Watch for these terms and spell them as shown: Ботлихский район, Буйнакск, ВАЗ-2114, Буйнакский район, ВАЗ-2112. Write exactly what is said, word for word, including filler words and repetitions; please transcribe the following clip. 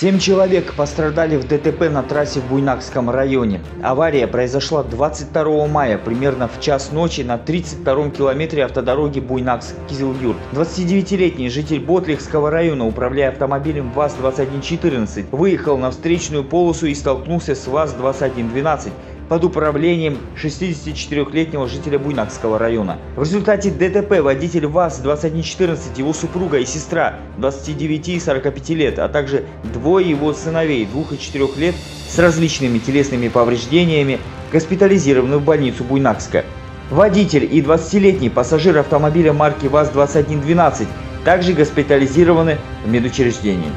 Семь человек пострадали в ДТП на трассе в Буйнакском районе. Авария произошла двадцать второго мая, примерно в час ночи, на тридцать втором километре автодороги Буйнакск-Кизилюрт. двадцатидевятилетний житель Ботлихского района, управляя автомобилем ВАЗ двадцать один четырнадцать, выехал на встречную полосу и столкнулся с ВАЗ двадцать один двенадцать. Под управлением шестидесятичетырёхлетнего жителя Буйнакского района. В результате ДТП водитель ВАЗ двадцать один четырнадцать, его супруга и сестра двадцати девяти и сорока пяти лет, а также двое его сыновей двух и четырёх лет с различными телесными повреждениями госпитализированы в больницу Буйнакска. Водитель и двадцатилетний пассажир автомобиля марки ВАЗ двадцать один двенадцать также госпитализированы в медучреждении.